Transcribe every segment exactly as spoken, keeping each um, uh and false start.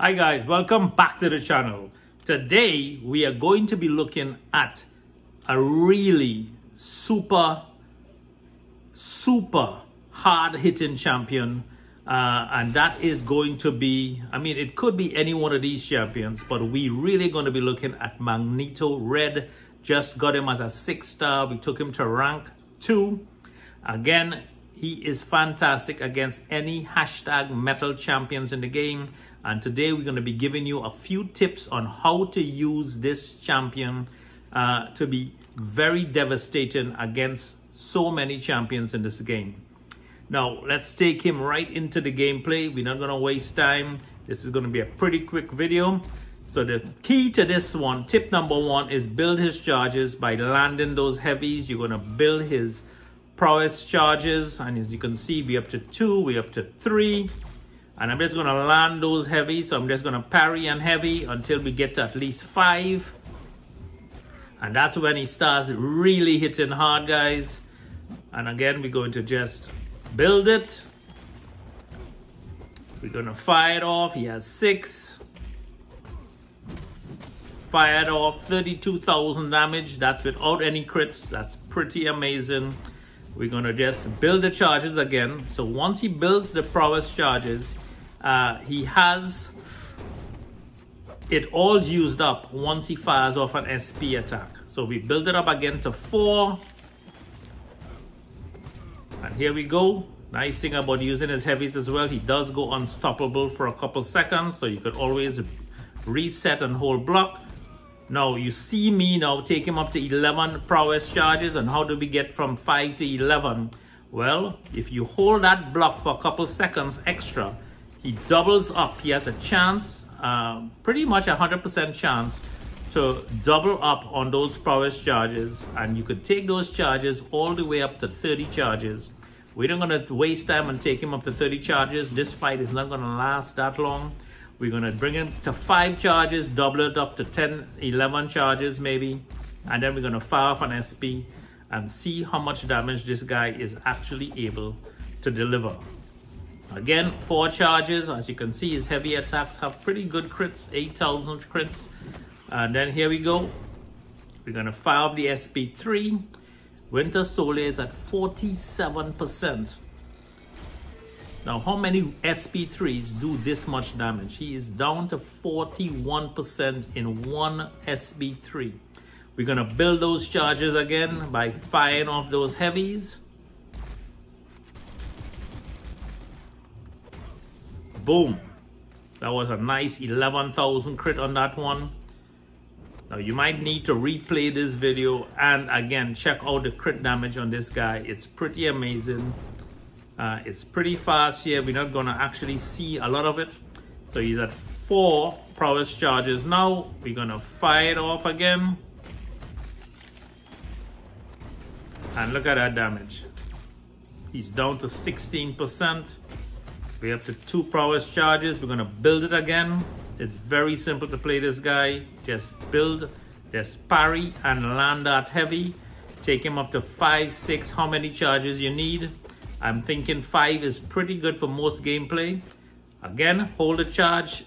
Hi guys, welcome back to the channel. Today we are going to be looking at a really super super hard-hitting champion, uh, and that is going to be, I mean, it could be any one of these champions, but we really going to be looking at Magneto Red. Just got him as a six star. We took him to rank two. Again, he is fantastic against any hashtag metal champions in the game. And today we're going to be giving you a few tips on how to use this champion uh, to be very devastating against so many champions in this game. Now, let's take him right into the gameplay. We're not going to waste time. This is going to be a pretty quick video. So the key to this one, tip number one, is build his charges by landing those heavies. You're going to build his prowess charges. And as you can see, we're up to two, we're up to three. And I'm just going to land those heavy. So I'm just going to parry and heavy until we get to at least five. And that's when he starts really hitting hard, guys. And again, we're going to just build it. We're going to fire it off. He has six. Fired off thirty-two thousand damage. That's without any crits. That's pretty amazing. We're going to just build the charges again. So once he builds the prowess charges, uh, he has it all used up once he fires off an S P attack. So we build it up again to four. And here we go. Nice thing about using his heavies as well, he does go unstoppable for a couple seconds. So you could always reset and hold block. Now, you see me now take him up to eleven prowess charges. And how do we get from five to eleven? Well, if you hold that block for a couple seconds extra, he doubles up. He has a chance, uh, pretty much a one hundred percent chance to double up on those prowess charges. And you could take those charges all the way up to thirty charges. We're not going to waste time and take him up to thirty charges. This fight is not going to last that long. We're going to bring him to five charges, double it up to ten, eleven charges maybe. And then we're going to fire off an S P and see how much damage this guy is actually able to deliver. Again, four charges. As you can see, his heavy attacks have pretty good crits, eight thousand crits. And then here we go. We're going to fire off the S P three. Winter Soldier is at forty-seven percent. Now, how many S P threes do this much damage? He is down to forty-one percent in one S P three. We're going to build those charges again by firing off those heavies. Boom. That was a nice eleven thousand crit on that one. Now, you might need to replay this video and again, check out the crit damage on this guy. It's pretty amazing. Uh, it's pretty fast here. We're not going to actually see a lot of it. So he's at four prowess charges now. We're going to fire it off again. And look at that damage. He's down to sixteen percent. We're up to two prowess charges. We're going to build it again. It's very simple to play this guy. Just build, just parry and land that heavy. Take him up to five, six, how many charges you need. I'm thinking five is pretty good for most gameplay. Again, hold a charge,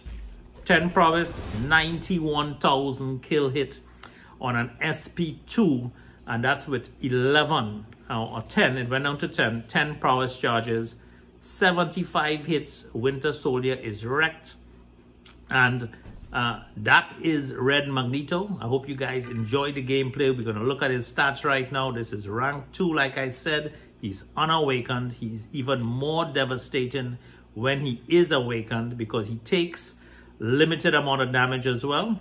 ten prowess, ninety-one thousand kill hit on an S P two, and that's with eleven or ten. It went down to ten. ten prowess charges, seventy-five hits. Winter Soldier is wrecked, and uh, that is Red Magneto. I hope you guys enjoyed the gameplay. We're going to look at his stats right now. This is rank two, like I said. He's unawakened. He's even more devastating when he is awakened because he takes limited amount of damage as well.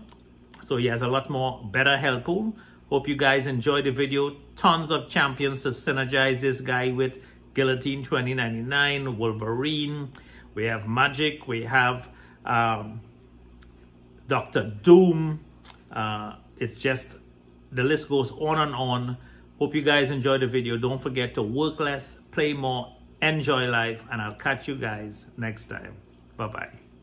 So he has a lot more better health pool. Hope you guys enjoyed the video. Tons of champions to synergize this guy with. Guillotine twenty ninety-nine, Wolverine. We have Magic. We have um, Doctor Doom. Uh, it's just, the list goes on and on. Hope you guys enjoyed the video. Don't forget to work less, play more, enjoy life, and I'll catch you guys next time. Bye-bye.